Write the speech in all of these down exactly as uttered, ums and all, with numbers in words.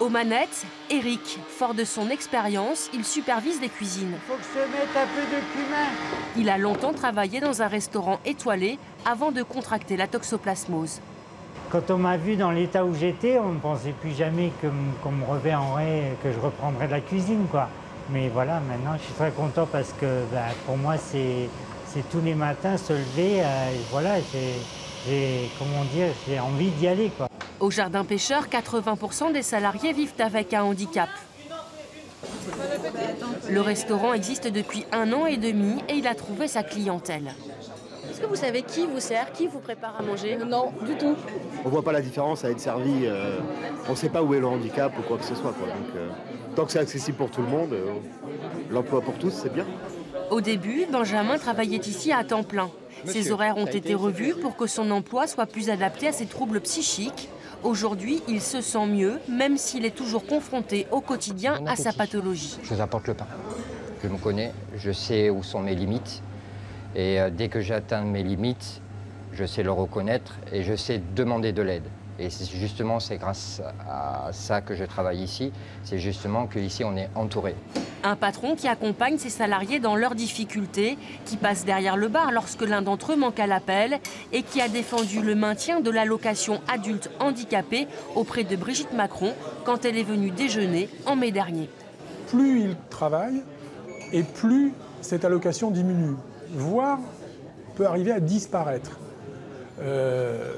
Aux manettes, Eric. Fort de son expérience, il supervise les cuisines. Faut que je mette un peu de cumin. Il a longtemps travaillé dans un restaurant étoilé avant de contracter la toxoplasmose. Quand on m'a vu dans l'état où j'étais, on ne pensait plus jamais qu'on me reverrait, que je reprendrais de la cuisine, quoi. Mais voilà, maintenant, je suis très content parce que bah, pour moi, c'est tous les matins se lever. Euh, et voilà, j'ai comment dire, j'ai envie d'y aller, quoi. Au jardin pêcheur, quatre-vingts pour cent des salariés vivent avec un handicap. Le restaurant existe depuis un an et demi et il a trouvé sa clientèle. Est-ce que vous savez qui vous sert, qui vous prépare à manger? Non, du tout. On ne voit pas la différence à être servi. Euh, on ne sait pas où est le handicap ou quoi que ce soit, quoi. Donc, euh, tant que c'est accessible pour tout le monde, euh, l'emploi pour tous, c'est bien. Au début, Benjamin travaillait ici à temps plein. Ses horaires ont été revus pour que son emploi soit plus adapté à ses troubles psychiques. Aujourd'hui, il se sent mieux, même s'il est toujours confronté au quotidien à sa pathologie. Je vous apporte le pain. Je me connais, je sais où sont mes limites. Et dès que j'atteins mes limites, je sais le reconnaître et je sais demander de l'aide. Et justement, c'est grâce à ça que je travaille ici. C'est justement qu'ici, on est entouré. Un patron qui accompagne ses salariés dans leurs difficultés, qui passe derrière le bar lorsque l'un d'entre eux manque à l'appel et qui a défendu le maintien de l'allocation adulte handicapé auprès de Brigitte Macron quand elle est venue déjeuner en mai dernier. Plus il travaille et plus cette allocation diminue, voire peut arriver à disparaître. Euh...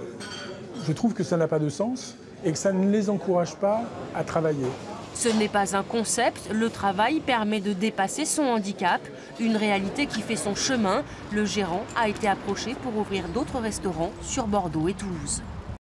Je trouve que ça n'a pas de sens et que ça ne les encourage pas à travailler. Ce n'est pas un concept, le travail permet de dépasser son handicap, une réalité qui fait son chemin. Le gérant a été approché pour ouvrir d'autres restaurants sur Bordeaux et Toulouse.